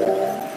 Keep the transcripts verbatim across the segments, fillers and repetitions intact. Yeah.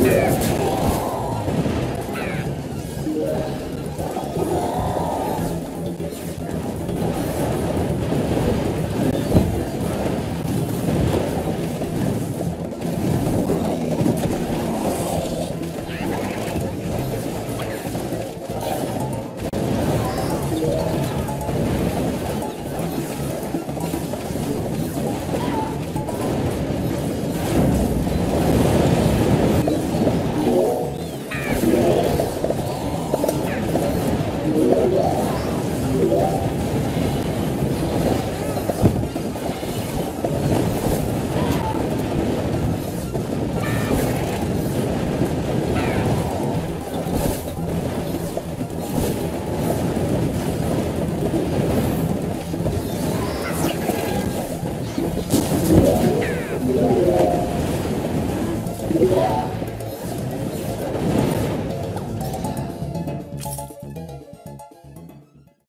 Yeah.